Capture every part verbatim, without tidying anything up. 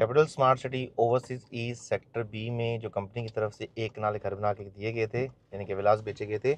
Capital smart city overseas east sector B में जो company की तरफ से एक नाले घर बना के दिए गए थे, यानी कि विलास बेचे गए थे,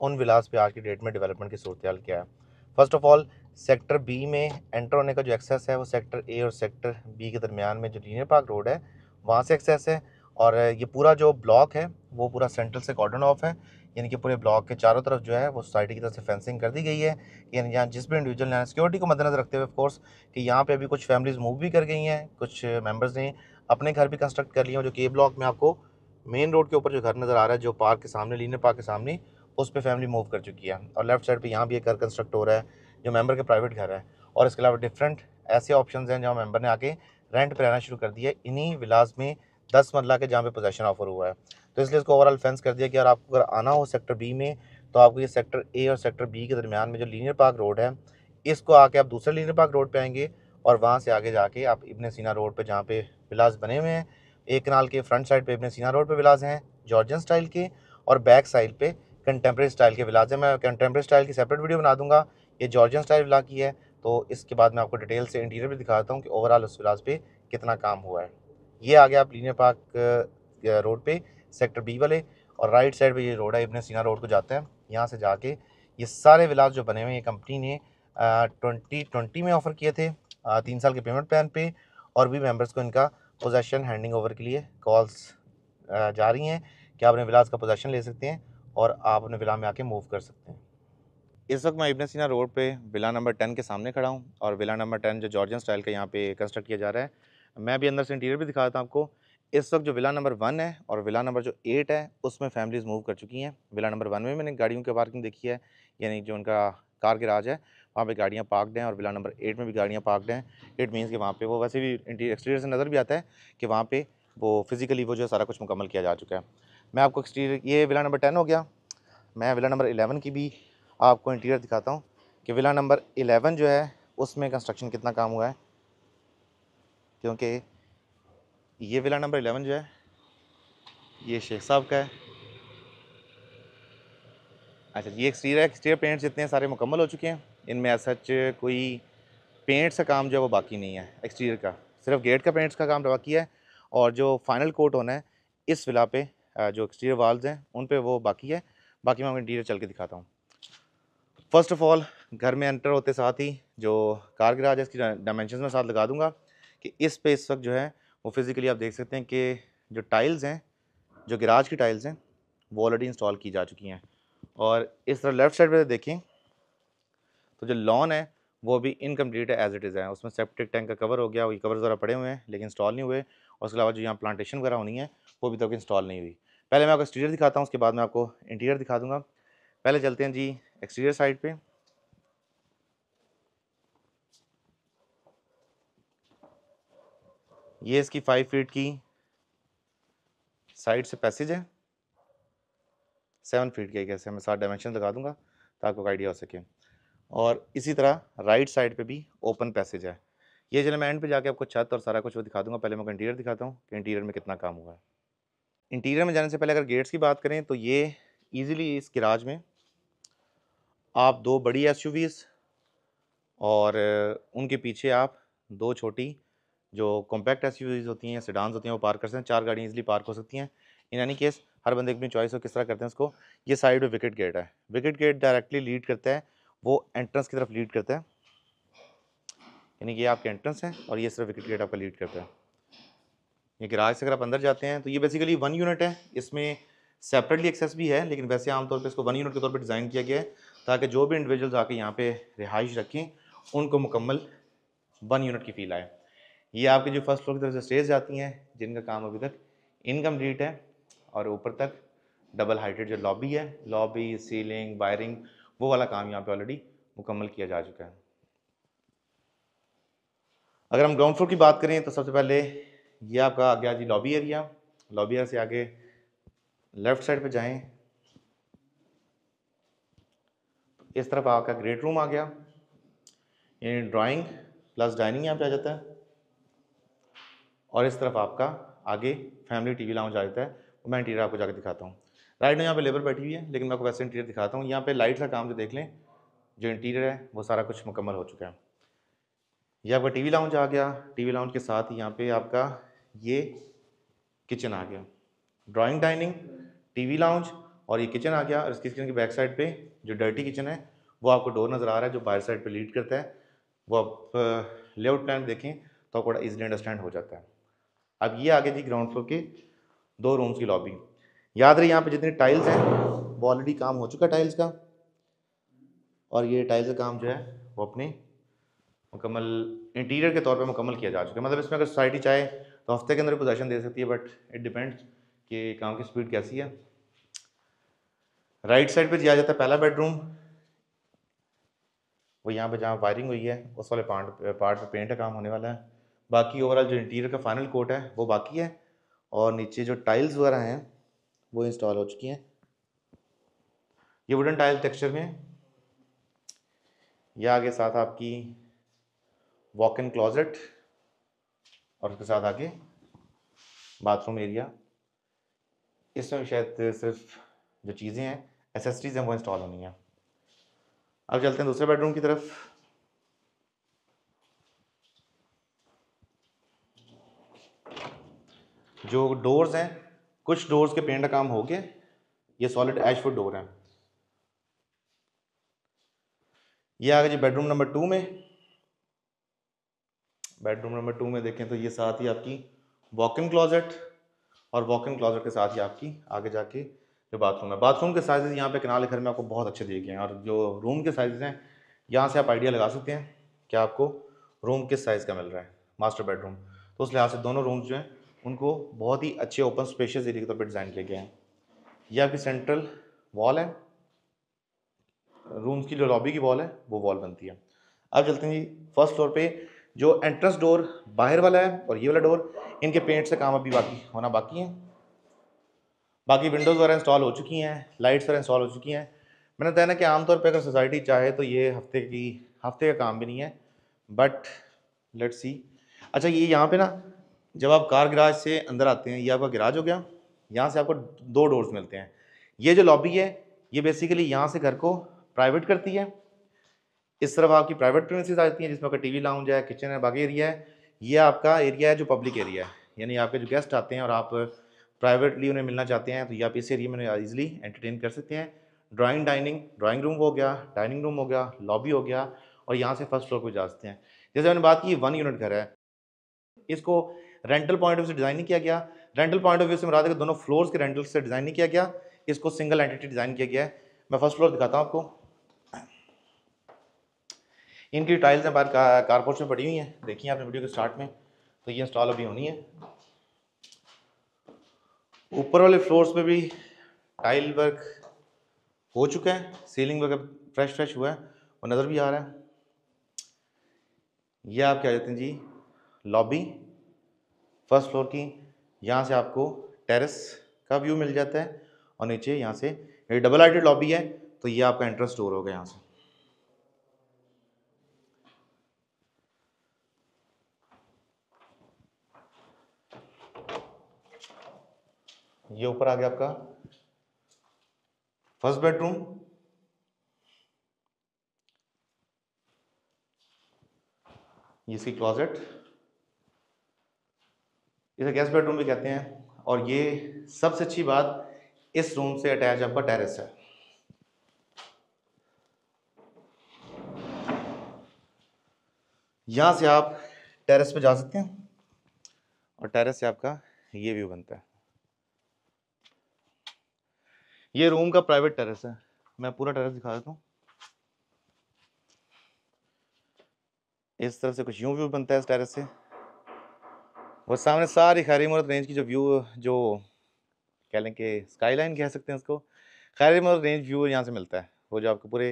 उन विलास पे आज की डेट में डेवलपमेंट की सूरत हाल क्या है। First of all sector B में एंटर होने का जो एक्सेस है वो सेक्टर ए और सेक्टर बी के दरमियान में जो लीनियर पार्क रोड है वहाँ से एक्सेस है, और ये पूरा जो ब्लॉक है वो पूरा सेंट्रल से कॉर्डन ऑफ है, यानी कि पूरे ब्लॉक के चारों तरफ जो है वो सोसाइटी की तरफ से फेंसिंग कर दी गई है। यानी यहाँ जिस भी इंडिविजुअल ने सिक्योरिटी को मद्देनजर रखते हुए, ऑफकोर्स कि यहाँ पे अभी कुछ फैमिलीज़ मूव भी कर गई हैं, कुछ मेंबर्स ने अपने घर भी कंस्ट्रक्ट कर लिए हैं। जो के ब्लॉक में आपको मेन रोड के ऊपर जो घर नज़र आ रहा है, जो पार्क के सामने, लीनियर पार्क के सामने, उस पर फैमिली मूव कर चुकी है, और लेफ्ट साइड पर यहाँ भी एक घर कंस्ट्रक्ट हो रहा है जो मेंबर के प्राइवेट घर है। और इसके अलावा डिफरेंट ऐसे ऑप्शंस हैं जहाँ मेंबर ने आके रेंट पर रहना शुरू कर दिया है इन्हीं विलास में, दस मरला के जहाँ पे पोजेसन ऑफर हुआ है। तो इसलिए इसको ओवरऑल फेंस कर दिया कि अगर आपको अगर आना हो सेक्टर बी में तो आपको ये सेक्टर ए और सेक्टर बी के दरमियान में जो लीनियर पार्क रोड है, इसको आके आप दूसरे लीनियर पार्क रोड पे आएंगे और वहाँ से आगे जाके आप इब्न सीना रोड पर, जहाँ पे विलास बने हुए हैं, एक नाल के फ्रंट साइड पर इब्न सीना रोड पर विलास हैं जॉर्जियन स्टाइल के, और बैक साइड पर कंटेम्प्रेरी स्टाइल के विलास हैं। मैं कंटेम्प्रेरी स्टाइल की सेपरेट वीडियो बना दूँगा, ये जॉर्जियन स्टाइल विला की है, तो इसके बाद मैं आपको डिटेल से इंटीरियर भी दिखाता हूँ कि ओवरऑल उस विलास पर कितना काम हुआ है। ये आ गया आप लीनियर पार्क रोड पे सेक्टर बी वाले, और राइट साइड पे ये रोड है इब्न सीना रोड को जाते हैं। यहाँ से जाके ये सारे विलास जो बने हुए हैं ये कंपनी ने ट्वेंटी ट्वेंटी में ऑफ़र किए थे आ, तीन साल के पेमेंट प्लान पे, और भी मेंबर्स को इनका पोजेसन हैंडिंग ओवर के लिए कॉल्स जा रही हैं कि आप अपने विलास का पोजेसन ले सकते हैं और आप अपने विला में आके मूव कर सकते हैं। इस वक्त मैं इब्न सीना रोड पर विला नंबर टेन के सामने खड़ा हूँ, और विला नंबर टेन जो जॉर्जियन स्टाइल का यहाँ पे कंस्ट्रक्ट किया जा रहा है, मैं भी अंदर से इंटीरियर भी दिखाता हूँ आपको। इस वक्त जो विला नंबर वन है और विला नंबर जो एट है उसमें फैमिलीज़ मूव कर चुकी हैं। विला नंबर वन में मैंने गाड़ियों की पार्किंग देखी है, यानी जो उनका कार गैराज है वहाँ पे गाड़ियाँ पार्कड हैं, और विला नंबर एट में भी गाड़ियाँ पार्कड हैं। इट मीन्स कि वहाँ पे वो वैसे भी इंटीरियर एक्सटीरियर से नज़र भी आता है कि वहाँ पर वो फिज़िकली वो जो सारा कुछ मुकम्मल किया जा चुका है। मैं आपको एक्सटीरियर, ये विला नंबर टेन हो गया, मैं विला नंबर एलेवन की भी आपको इंटीरियर दिखाता हूँ कि विला नंबर एलेवन जो है उसमें कंस्ट्रक्शन कितना काम हुआ है, क्योंकि ये विला नंबर इलेवन जो है ये शेख साहब का है। अच्छा, ये एक्सटीरियर एक्सटीरियर पेंट्स जितने सारे मुकम्मल हो चुके हैं, इनमें ऐसा कोई पेंट्स का काम जो है वो बाकी नहीं है, एक्सटीरियर का सिर्फ गेट का पेंट्स का काम बाकी है, और जो फाइनल कोट होना है इस विला पे जो एक्सटीरियर वाल्स हैं उन पे वो बाकी है। बाकी मैं आपको इंटीरियर चल के दिखाता हूँ। फर्स्ट ऑफ ऑल घर में एंटर होते साथ ही जो कार गैराज है इसकी डायमेंशन में साथ लगा दूँगा कि इस पे इस वक्त जो है वो फिज़िकली आप देख सकते हैं कि जो टाइल्स हैं, जो गैराज की टाइल्स हैं, वो ऑलरेडी इंस्टॉल की जा चुकी हैं। और इस तरह लेफ़्ट साइड पे देखें तो जो लॉन है वो भी इनकम्प्लीट है, एज़ इट इज़ है, उसमें सेप्टिक टैंक का कवर हो गया, वो कवर ज़रा पड़े हुए हैं लेकिन इंस्टॉल नहीं हुए, और उसके अलावा जो यहाँ प्लांटेशन वगैरह होनी है वो भी तक इंस्टॉल नहीं हुई। पहले मैं आपको एक्सटीरियर दिखाता हूँ, उसके बाद मैं आपको इंटीरियर दिखा दूँगा। पहले चलते हैं जी एक्सटीरियर साइड पर। ये इसकी फाइव फीट की साइड से पैसेज है, सेवन फीट के कैसे मैं साथ डायमेंशन लगा दूंगा ताकि आपको आइडिया हो सके। और इसी तरह राइट साइड पे भी ओपन पैसेज है। ये चले मैं एंड पे जाके आपको छत और सारा कुछ वो दिखा दूंगा, पहले मैं इंटीरियर दिखाता हूँ कि इंटीरियर में कितना काम हुआ है। इंटीरियर में जाने से पहले अगर गेट्स की बात करें तो ये ईज़िली इस गैराज में आप दो बड़ी एसयूवीज़ और उनके पीछे आप दो छोटी जो कॉम्पैक्ट एसयूवीज़ होती हैं या सेडान्स होती हैं वो पार्क कर सकते हैं। चार गाड़ियाँ इजीली पार्क हो सकती हैं। इन एनी केस हर बंदे अपनी चॉइस हो किस तरह करते हैं उसको। ये साइड में विकेट गेट है, विकेट गेट डायरेक्टली लीड करता है, वो एंट्रेंस की तरफ लीड करता है, यानी कि ये आपके एंट्रेंस है और ये सिर्फ विकेट गेट आपका लीड करता है। ये गैराज से अगर आप अंदर जाते हैं तो ये बेसिकली वन यूनिट है, इसमें सेपरेटली एक्सेस भी है लेकिन वैसे आमतौर पर इसको वन यूनिट के तौर पर डिज़ाइन किया गया है ताकि जो भी इंडिविजुअल्स आके यहाँ पर रिहाइश रखें उनको मुकम्मल वन यूनिट की फील आए। ये आपके जो फर्स्ट फ्लोर की तरफ से स्टेज जाती हैं जिनका काम अभी तक इनकम्प्लीट है, और ऊपर तक डबल हाइटेड जो लॉबी है, लॉबी सीलिंग वायरिंग वो वाला काम यहाँ पे ऑलरेडी मुकम्मल किया जा चुका है। अगर हम ग्राउंड फ्लोर की बात करें तो सबसे पहले ये आपका आ गया जी लॉबी एरिया। लॉबी एरिया से आगे लेफ्ट साइड पे जाएं, इस तरफ आपका ग्रेट रूम आ गया, यानी ड्राॅइंग प्लस डाइनिंग यहाँ पे आ जाता है। और इस तरफ आपका आगे फैमिली टीवी लाउंज आ जाता है, वो मैं इंटीरियर आपको जाकर दिखाता हूँ। राइट में यहाँ पे लेबर बैठी हुई है लेकिन मैं आपको वैसे इंटीरियर दिखाता हूँ। यहाँ पे लाइट का काम जो देख लें, जो इंटीरियर है वो सारा कुछ मुकम्मल हो चुका है। ये आपका टीवी लाउंज आ गया। टीवी लाउंज के साथ ही यहाँ पे आपका ये किचन आ गया, ड्राइंग डाइनिंग, टीवी लाउंज और ये किचन आ गया। और इस किचन की बैक साइड पे जो डर्टी किचन है वो आपको डोर नज़र आ रहा है जो बाहर साइड पे लीड करता है। वो आप लेआउट प्लान देखें तो आपको बड़ा ईजिली अंडरस्टैंड हो जाता है। अब ये आगे जी ग्राउंड फ्लोर के दो रूम्स की लॉबी। याद रहे यहाँ पे जितने टाइल्स हैं वो ऑलरेडी काम हो चुका है टाइल्स का, और ये टाइल्स का काम जो है वो अपने मुकम्मल इंटीरियर के तौर पे मुकम्मल किया जा चुका है। मतलब इसमें अगर सोसाइटी चाहे तो हफ्ते के अंदर पोजेशन दे सकती है, बट इट डिपेंड्स कि काम की स्पीड कैसी है। राइट साइड पे दिया जाता है पहला बेडरूम, वो यहाँ पे जहाँ वायरिंग हुई है उस वाले पार्ट पार्ट पे पेंट का काम होने वाला है। बाकी ओवरऑल जो इंटीरियर का फाइनल कोट है वो बाकी है, और नीचे जो टाइल्स वगैरह हैं वो इंस्टॉल हो चुकी हैं। ये वुडन टाइल टेक्सचर में। यह आगे साथ आपकी वॉक इन क्लोजेट और उसके साथ आगे बाथरूम एरिया। इसमें शायद सिर्फ जो चीज़ें हैं एसेसरीज हैं वो इंस्टॉल होनी है। अब चलते हैं दूसरे बेडरूम की तरफ। जो डोर्स हैं कुछ डोर्स के पेंट का काम हो गया, ये सॉलिड एशवुड डोर हैं। ये आ गए जी बेडरूम नंबर टू में। बेडरूम नंबर टू में देखें तो ये साथ ही आपकी वॉक इन क्लोजेट, और वॉक इन क्लोजेट के साथ ही आपकी आगे जाके जो बाथरूम है। बाथरूम के साइजेस यहाँ पे किनारे घर में आपको बहुत अच्छे दिए गए हैं, और जो रूम के साइजेस हैं यहाँ से आप आइडिया लगा सकते हैं कि आपको रूम किस साइज़ का मिल रहा है, मास्टर बेडरूम। तो उस लिहाज से दोनों रूम्स जो हैं उनको बहुत ही अच्छे ओपन स्पेशियस एरिया के तौर पर डिज़ाइन किए गए हैं। ये आपकी सेंट्रल वॉल है, रूम्स की जो लॉबी की वॉल है वो वॉल बनती है। अब चलते हैं जी फर्स्ट फ्लोर पे। जो एंट्रेंस डोर बाहर वाला है और ये वाला डोर, इनके पेंट से काम अभी बाकी होना बाकी है। बाकी विंडोज़ वगैरह इंस्टॉल हो चुकी हैं, लाइट्स वगैरह इंस्टॉल हो चुकी हैं। मैंने बताया ना कि आमतौर पे अगर सोसाइटी चाहे तो ये हफ्ते की हफ्ते का काम भी नहीं है, बट लेट्स सी। अच्छा ये यहाँ पे ना जब आप कार गराज से अंदर आते हैं, ये आपका गराज हो गया, यहाँ से आपको दो डोर्स मिलते हैं। ये जो लॉबी है ये बेसिकली यहाँ से घर को प्राइवेट करती है। इस तरफ आपकी प्राइवेट प्रीमिसेस आती हैं जिसमें आपका टीवी लाउंज है, किचन है, बाकी एरिया है। ये आपका एरिया है जो पब्लिक एरिया है, यानी आपके जो गेस्ट आते हैं और आप प्राइवेटली उन्हें मिलना चाहते हैं तो ये आप इस एरिया में ईजिली एंटरटेन कर सकते हैं। ड्राइंग डाइनिंग, ड्राइंग रूम हो गया, डाइनिंग रूम हो गया, लॉबी हो गया, और यहाँ से फर्स्ट फ्लोर पर जा सकते हैं। जैसे मैंने बात की वन यूनिट घर है, इसको रेंटल पॉइंट ऑफ व्यू से डिज़ाइन नहीं किया गया। रेंटल पॉइंट ऑफ व्यू से मुराद है कि दोनों फ्लोर्स के रेंटल से डिज़ाइन नहीं किया गया, इसको सिंगल एंटिटी डिज़ाइन किया गया है। मैं फर्स्ट फ्लोर दिखाता हूँ आपको। इनकी टाइल्स हैं बाहर कारपोर्च में पड़ी हुई हैं, देखिए आपने वीडियो के स्टार्ट में, तो ये इंस्टॉल अभी होनी है। ऊपर वाले फ्लोर्स पे भी टाइल वर्क हो चुका है, सीलिंग वर्क फ्रेश फ्रेश हुआ है और नज़र भी आ रहा है। ये आप क्या कहते हैं जी लॉबी फर्स्ट फ्लोर की। यहाँ से आपको टेरेस का व्यू मिल जाता है, और नीचे यहाँ से ये डबल हाइटेड लॉबी है, तो ये आपका एंट्रेंस डोर हो गया यहाँ से। ये ऊपर आ गया आपका फर्स्ट बेडरूम। ये इसकी क्लोजेट, इसे गेस्ट बेडरूम भी कहते हैं। और ये सबसे अच्छी बात, इस रूम से अटैच आपका टेरेस है। यहां से आप टेरेस पे जा सकते हैं, और टेरेस से आपका ये व्यू बनता है। ये रूम का प्राइवेट टेरेस है। मैं पूरा टेरेस दिखा देता हूँ। इस तरफ से कुछ यूं व्यू बनता है इस टेरेस से, और सामने सारी खैबर मरवत रेंज की जो व्यू, जो कह लें कि स्काई लाइन कह सकते हैं उसको, खैबर मरवत रेंज व्यू यहाँ से मिलता है। वो जो आपको पूरे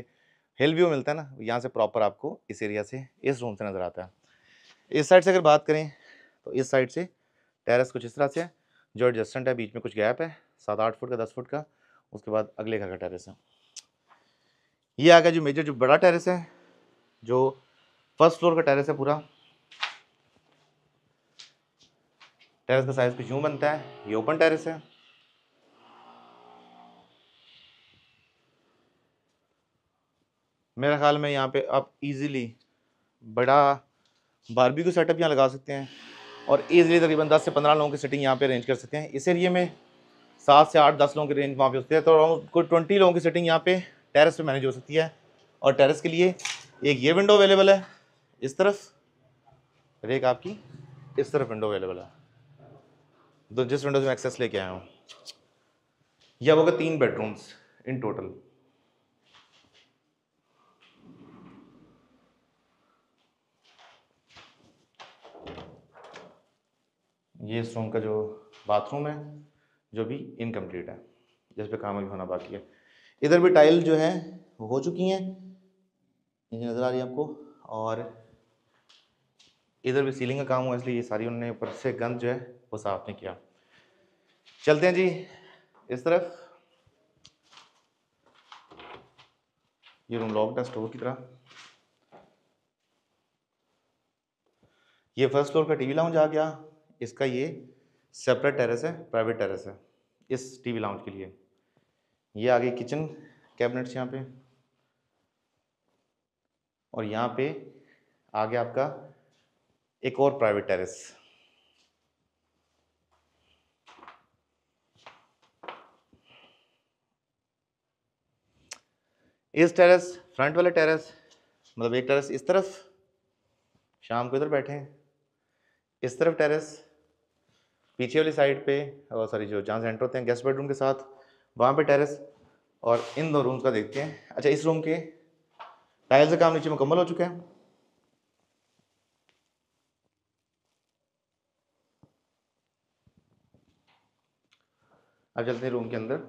हिल व्यू मिलता है ना, यहाँ से प्रॉपर आपको इस एरिया से, इस रूम से नज़र आता है। इस साइड से अगर बात करें तो इस साइड से टेरेस कुछ इस तरह से है, जो एडजस्टेंट है, बीच में कुछ गैप है सात आठ फुट का, दस फुट का। उसके बाद अगले घर का टेरेस है। ये आ गया जो मेजर जो बड़ा टेरेस है, जो फर्स्ट फ्लोर का टेरेस है पूरा। टेरेस का साइज कुछ यूं बनता है, ये ओपन टेरेस है। मेरे ख्याल में यहाँ पे आप इजीली बड़ा बारबेक्यू सेटअप यहाँ लगा सकते हैं और ईज़िली तकरीबन दस से पंद्रह लोगों की सिटिंग यहाँ पे अरेंज कर सकते हैं। इस एरिया में सात से आठ दस लोगों की रेंज वहाँ पे होती है, तो अराउंड कोई ट्वेंटी लोगों की सिटिंग यहाँ पे टेरेस पे मैनेज हो सकती है। और टेरेस के लिए एक ये विंडो अवेलेबल है इस तरफ और एक आपकी इस तरफ विंडो अवेलेबल है, तो जिस विंडो से मैं एक्सेस लेके आया हूँ। यह होगा तीन बेडरूम्स इन टोटल। ये इस रूम का जो बाथरूम है जो भी इनकम्प्लीट है, जिस पे काम भी होना बाकी है। इधर भी टाइल जो है वो हो चुकी हैं, ये नज़र आ रही है आपको, और इधर भी सीलिंग का काम हुआ, इसलिए ये सारी उन्होंने ऊपर से गंद जो है वो साफ नहीं किया। चलते हैं जी इस तरफ। ये रूम लॉक्ड है स्टोर की तरह। ये फर्स्ट फ्लोर का टीवी लाउंज आ गया, इसका ये सेपरेट टेरेस है, प्राइवेट टेरेस है इस टीवी लाउंज के लिए। ये आगे किचन कैबिनेट्स यहाँ पे, और यहाँ पे आगे आपका एक और प्राइवेट टेरेस। इस टेरेस फ्रंट वाले टेरेस मतलब एक टेरेस इस तरफ, शाम को इधर बैठे हैं, इस तरफ टेरेस पीछे वाली साइड पे, और सॉरी जो जहाँ से एंटर होते हैं गेस्ट बेडरूम के साथ वहाँ पे टेरेस। और इन दो रूम्स का देखते हैं। अच्छा, इस रूम के टाइल्स का काम नीचे मुकम्मल हो चुका है। अब चलते हैं रूम के अंदर।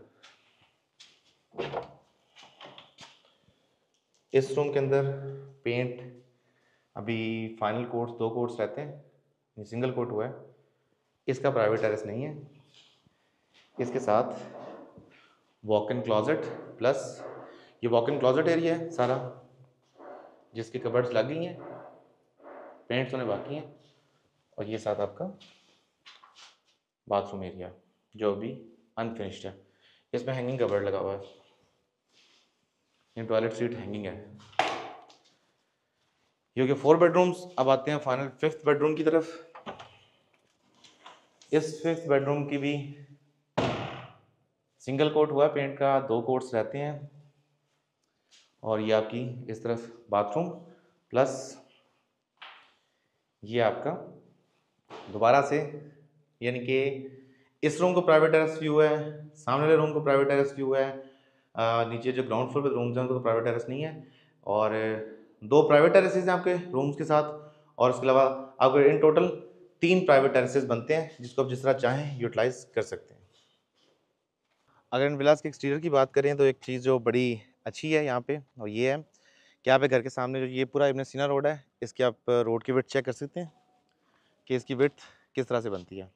इस रूम के अंदर पेंट अभी फाइनल कोट्स दो कोट्स रहते हैं, सिंगल कोट हुआ है। इसका प्राइवेट टेरेस नहीं है। इसके साथ वॉक इन क्लॉजेट, प्लस ये वॉक इन क्लॉजेट एरिया है सारा, जिसके कबर्ड्स लग गई हैं, पेंट्स होने बाकी हैं। और ये साथ आपका बाथरूम एरिया जो अभी अनफिनिश्ड है, इसमें हैंगिंग कबर्ड लगा हुआ है। ये टॉयलेट सीट हैंगिंग है। ये कि फोर बेडरूम्स। अब आते हैं फाइनल फिफ्थ बेडरूम की तरफ। इस फिफ्थ बेडरूम की भी सिंगल कोट हुआ है, पेंट का दो कोट्स रहते हैं। और ये आपकी इस तरफ बाथरूम, प्लस ये आपका दोबारा से, यानी कि इस रूम को प्राइवेट टेरेस व्यू है, सामने वाले रूम को प्राइवेट टेरेस व्यू है, आ, नीचे जो ग्राउंड फ्लोर पे रूम्स हैं उनको तो प्राइवेट टेरेस नहीं है। और दो प्राइवेट टेरेसेस हैं आपके रूम्स के साथ, और उसके अलावा आपके इन टोटल तीन प्राइवेट टेरेसेस बनते हैं, जिसको आप जिस तरह चाहें यूटिलाइज कर सकते हैं। अगर इन विलास के एक्सटीरियर की बात करें तो एक चीज़ जो बड़ी अच्छी है यहाँ पे, और ये है कि आप घर के सामने जो ये पूरा इब्न सीना रोड है, इसकी आप रोड की विड्थ चेक कर सकते हैं कि इसकी विड्थ किस तरह से बनती है।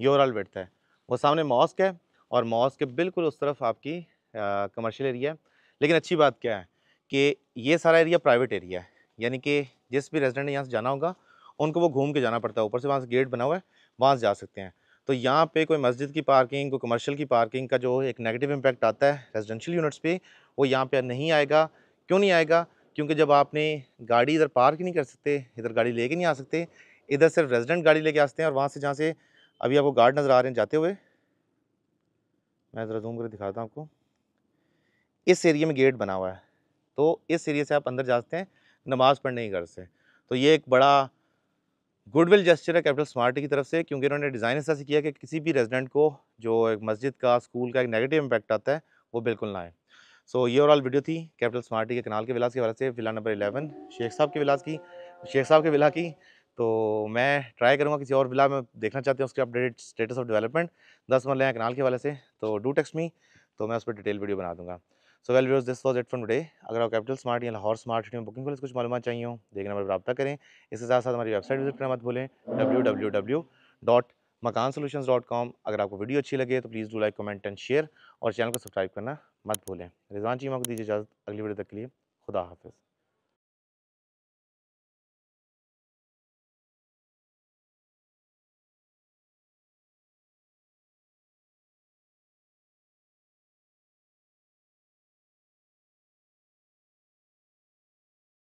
ये ओवरऑल विड्थ है। वो सामने मॉस्क है, और मॉस्क के बिल्कुल उस तरफ आपकी कमर्शियल एरिया है। लेकिन अच्छी बात क्या है कि ये सारा एरिया प्राइवेट एरिया है, यानी कि जिस भी रेजिडेंट ने यहाँ से जाना होगा उनको वो घूम के जाना पड़ता है। ऊपर से वहाँ से गेट बना हुआ है, वहाँ से जा सकते हैं। तो यहाँ पे कोई मस्जिद की पार्किंग, कोई कमर्शियल की पार्किंग का जो एक नेगेटिव इम्पैक्ट आता है रेजिडेंशियल यूनिट्स पे, वो यहाँ पे नहीं आएगा। क्यों नहीं आएगा? क्योंकि जब आपने गाड़ी इधर पार्क नहीं कर सकते, इधर गाड़ी लेके नहीं आ सकते, इधर सिर्फ रेजिडेंट गाड़ी लेके आते हैं। और वहाँ से जहाँ से अभी आपको गार्ड नज़र आ रहे हैं जाते हुए, मैं ज़रा जूम कर दिखाता हूँ आपको, इस एरिया में गेट बना हुआ है, तो इस एरिया से आप अंदर जाते हैं नमाज़ पढ़ने के घर से। तो ये एक बड़ा गुडविल जेस्चर है कैपिटल स्मार्ट सिटी की तरफ से, क्योंकि इन्होंने डिज़ाइन ऐसा किया कि किसी भी रेजिडेंट को जो एक मस्जिद का, स्कूल का एक नेगेटिव इम्पैक्ट आता है वो बिल्कुल ना आए। सो ये ओवरऑल वीडियो थी कैपिटल स्मार्ट सिटी के कनाल के विलास के हवाले से, विला नंबर इलेवन शेख साहब के विलास की, शेख साहब के विला की। तो मैं ट्राई करूँगा किसी और विला में देखना चाहते हैं उसके अपडेटेड स्टेटस ऑफ डेवलपमेंट, दस मरले हैं कनाल के हवाले से, तो डू टेक्स्ट मी, तो मैं उस पर डिटेल वीडियो बना दूँगा। So well viewers, this was it for today. अगर आप कैपिटल स्मार्ट या लाहौर स्मार्ट सिटी में बुकिंग के लिए कुछ मालूम चाहिए हो, देखने पर रब्ता करें। इसके साथ साथ हमारी वेबसाइट विजिट करना मत भूलें, W W W dot Makaan solutions dot com. अगर आपको वीडियो अच्छी लगे तो please do like, comment and share, और चैनल को सब्सक्राइब करना मत भूलें। रिजवान चीमा को दीजिए इजाज़त, अगली वीडियो तक के लिए खुदा हाफिज़।